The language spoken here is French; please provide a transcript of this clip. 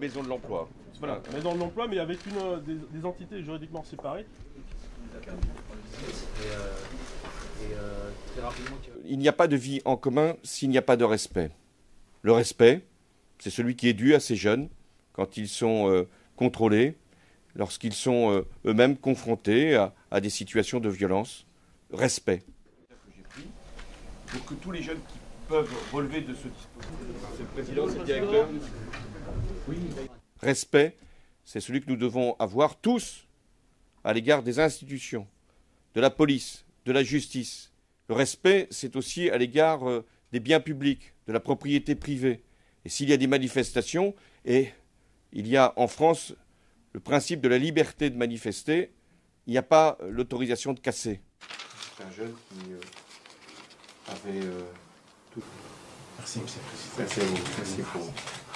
maison de l'emploi. Voilà, maison de l'emploi, mais avec une, des entités juridiquement séparées. Il n'y a pas de vie en commun s'il n'y a pas de respect. Le respect, c'est celui qui est dû à ces jeunes quand ils sont contrôlés, lorsqu'ils sont eux-mêmes confrontés à des situations de violence. Respect. Pour que tous les jeunes qui peuvent relever de ce dispositif, c'est le président, c'est le directeur. Oui. Respect, c'est celui que nous devons avoir tous à l'égard des institutions, de la police, de la justice. Le respect, c'est aussi à l'égard des biens publics, de la propriété privée. Et s'il y a des manifestations, et il y a en France le principe de la liberté de manifester, il n'y a pas l'autorisation de casser. C'est un jeune qui avait tout. Merci, monsieur le président. Merci à vous. Merci pour vous.